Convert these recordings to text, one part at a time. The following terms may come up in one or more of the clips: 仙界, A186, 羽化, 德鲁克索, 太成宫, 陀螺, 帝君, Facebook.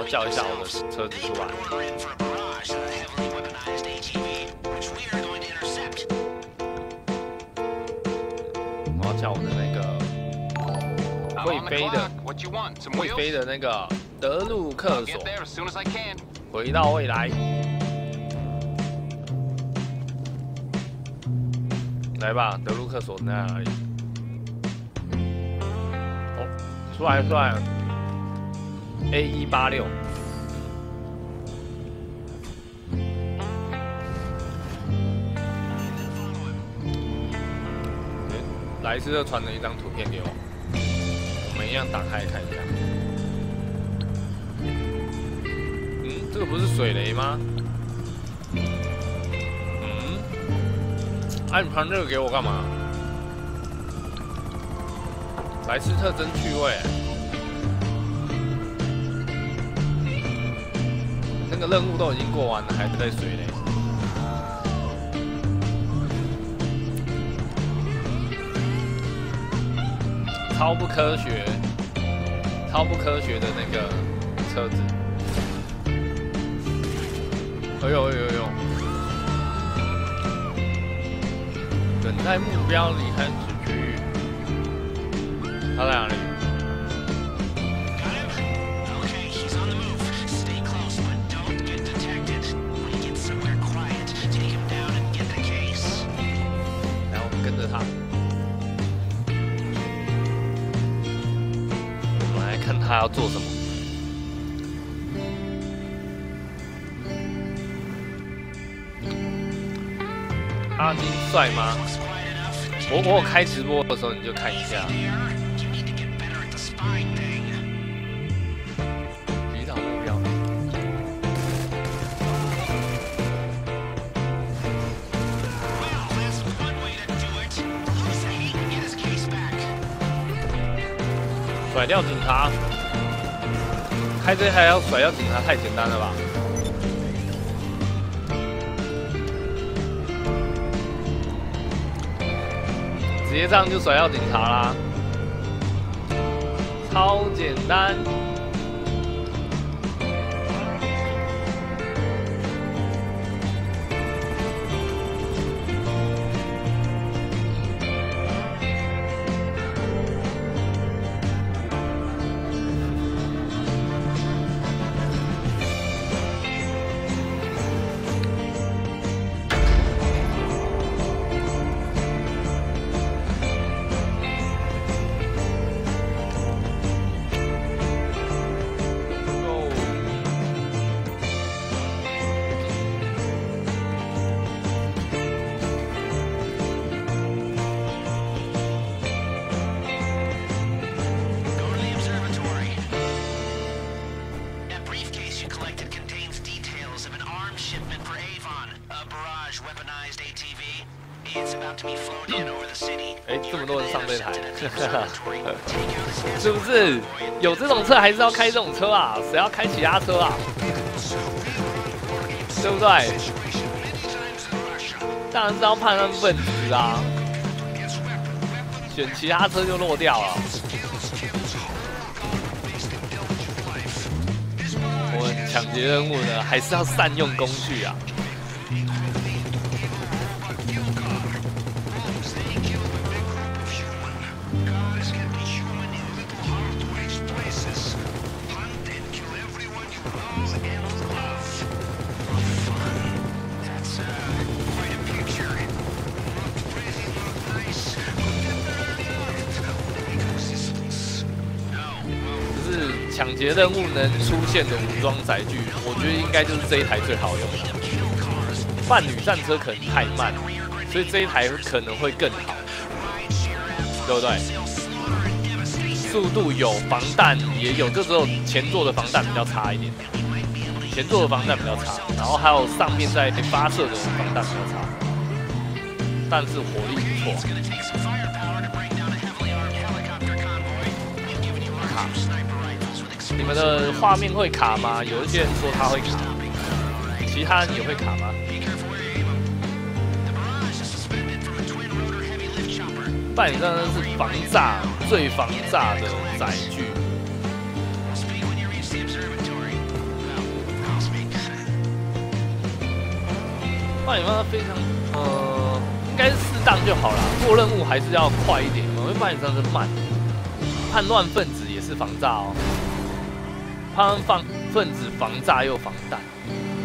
我叫一下我们车子出来。 像我的那个会飞的那个德鲁克索，回到未来，来吧，德鲁克索在哪里？哦，出来出来 ，A186，白痴就传了一张图片给我，我们一样打开看一下。嗯，这个不是水雷吗？嗯，你传这个给我干嘛？白痴特真趣味、欸。那个任务都已经过完了，还是在水雷。 超不科学，超不科学的那个车子。哎呦哎呦哎呦！等待目标离开此区域。他在哪里？来，我们跟着他。 看他要做什么。阿金帅吗？我开直播的时候你就看一下。离岛目标。甩掉警察。 开车还要甩掉警察，太简单了吧？直接这样就甩掉警察啦，超简单。是不是有这种车还是要开这种车啊？谁要开其他车啊？对不对？当然是要判断分值啊！选其他车就落掉了。我们抢劫任务呢，还是要善用工具啊！ 劫任务能出现的武装载具，我觉得应该就是这一台最好用的。伴侣战车可能太慢，所以这一台可能会更好，对不对？速度有，防弹也有，这时候前座的防弹比较差一点，前座的防弹比较差，然后还有上面在发射的防弹比较差，但是火力不错。 你们的画面会卡吗？有一些人说它会卡，其其他也会卡吗？伴侣战争是防炸最防炸的载具。伴侣战争非常应该适当就好了。做任务还是要快一点，因为伴侣战争慢。叛乱分子也是防炸哦，分子防炸又防弹，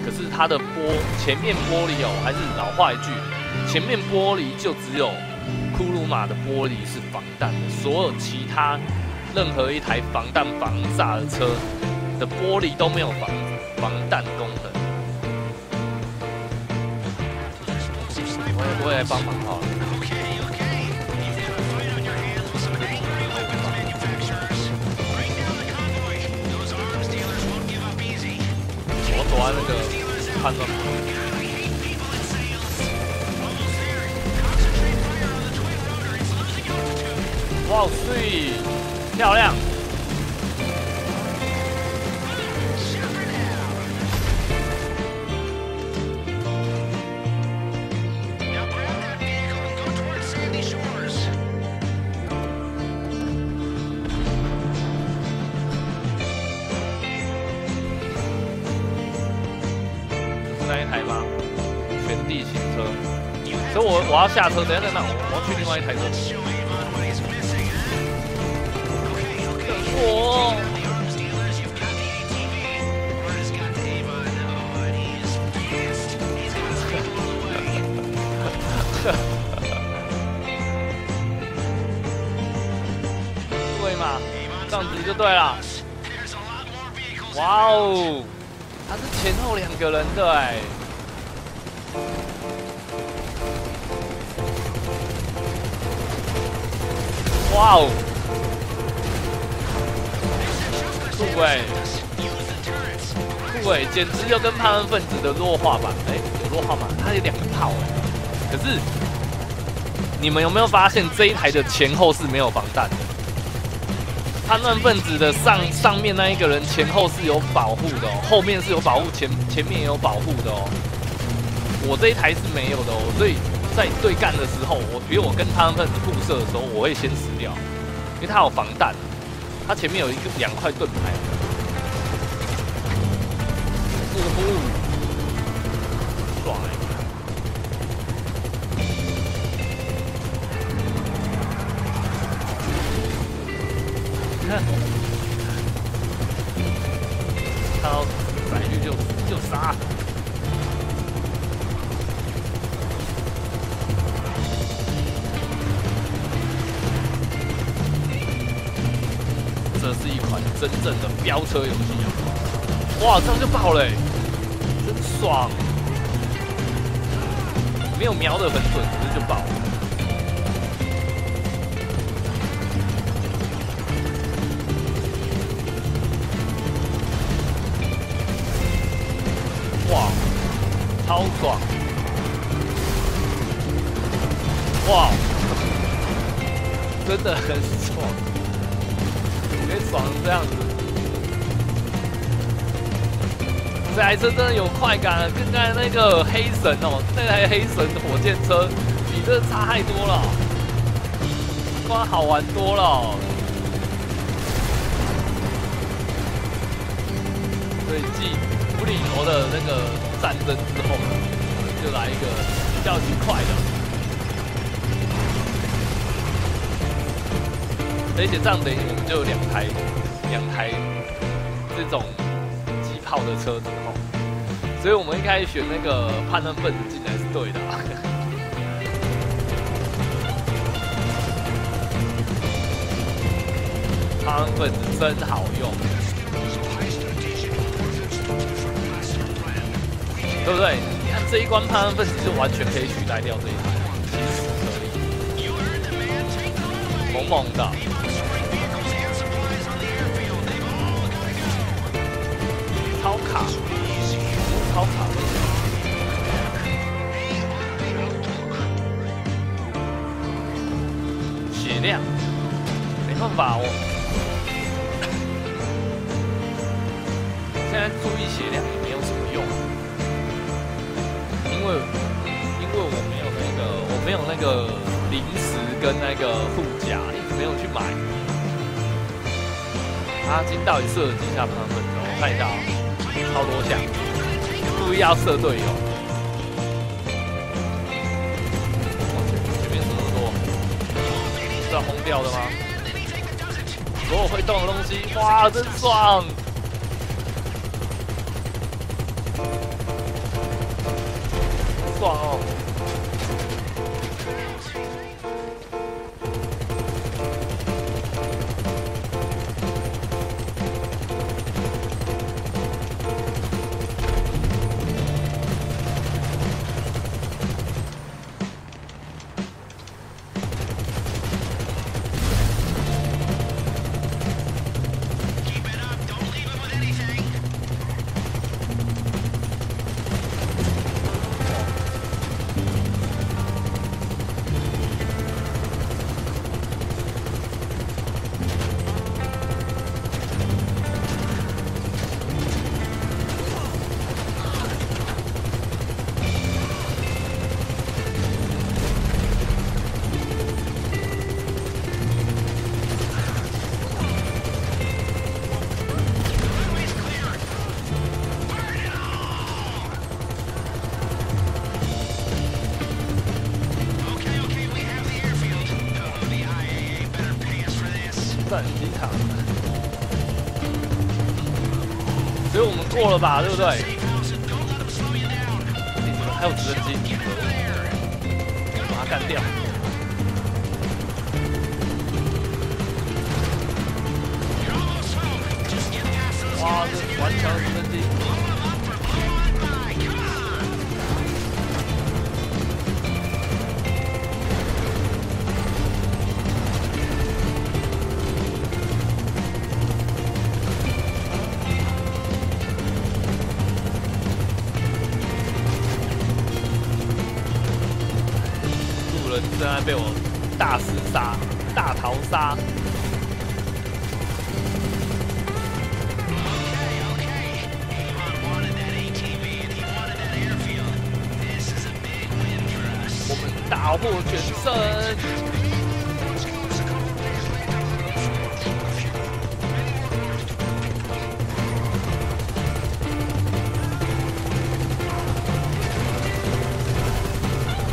可是它的前面玻璃哦，还是老话一句，前面玻璃就只有库鲁马的玻璃是防弹的，所有其他任何一台防弹防炸的车的玻璃都没有防弹功能。我也不会来帮忙好了。 躲在那个判断。哇塞，漂亮！我要下车，等一下，我要去另外一台车。我对嘛，这样子就对了。哇哦，他是前后两个人的哎。 哇哦，酷哎，酷哎，简直就跟叛乱分子的弱化版，哎，有弱化版，它有两个炮哎。可是你们有没有发现这一台的前后是没有防弹的？叛乱分子的上面那一个人前后是有保护的哦，后面是有保护，前面也有保护的哦。我这一台是没有的哦，所以。 在对干的时候，比如我跟他们互射的时候，我会先死掉，因为他有防弹，他前面有两块盾牌。呜呼，爽欸！看，看到载具就杀。 这是一款真正的飙车游戏啊！哇，这样就爆了、欸，真爽！没有瞄得很准，直接就爆了。哇，超爽！哇，真的很爽。 爽成这样子，这台车真的有快感，跟刚才那个黑神哦，那台黑神火箭车比这差太多了，哇，好玩多了。所以继无厘头的那个战争之后呢，我们就来一个比较愉快的。 而且这样等于我们就有两台这种机炮的车子哦，所以我们一开始选那个叛乱分子进来是对的、啊。叛乱分子真好用，对不对？你看这一关叛乱分子就完全可以取代掉这一台，其实可以，猛猛的。 超卡，超卡！血量，没办法哦。现在注意血量也没有什么用。因为我没有那个零食跟那个护甲，一直没有去买。阿金到底射了几下旁分？我看一下啊，超多下，故意要射队友。哇，前面射这么多，是要轰掉的吗？所有会动的东西，哇，真爽！ 爽哦！所以我们过了吧，对不对？还有直升机，把它干掉。哇，这顽强的直升机！ 正在被我大厮杀、大逃杀。我们大获全胜。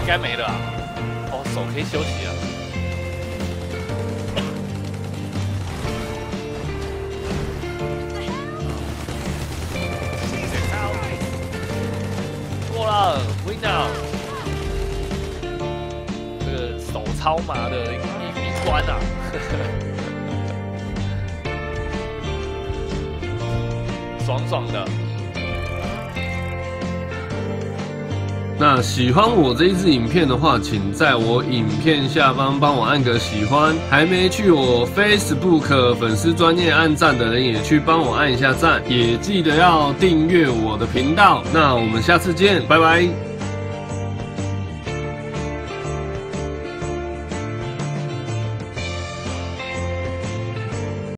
应该没了、啊，哦，手可以休息了。过了 ，win now。这个手超麻的一关啊！爽爽的。 那喜欢我这一支影片的话，请在我影片下方帮我按个喜欢。还没去我 Facebook 粉丝专页按赞的人，也去帮我按一下赞，也记得要订阅我的频道。那我们下次见，拜拜。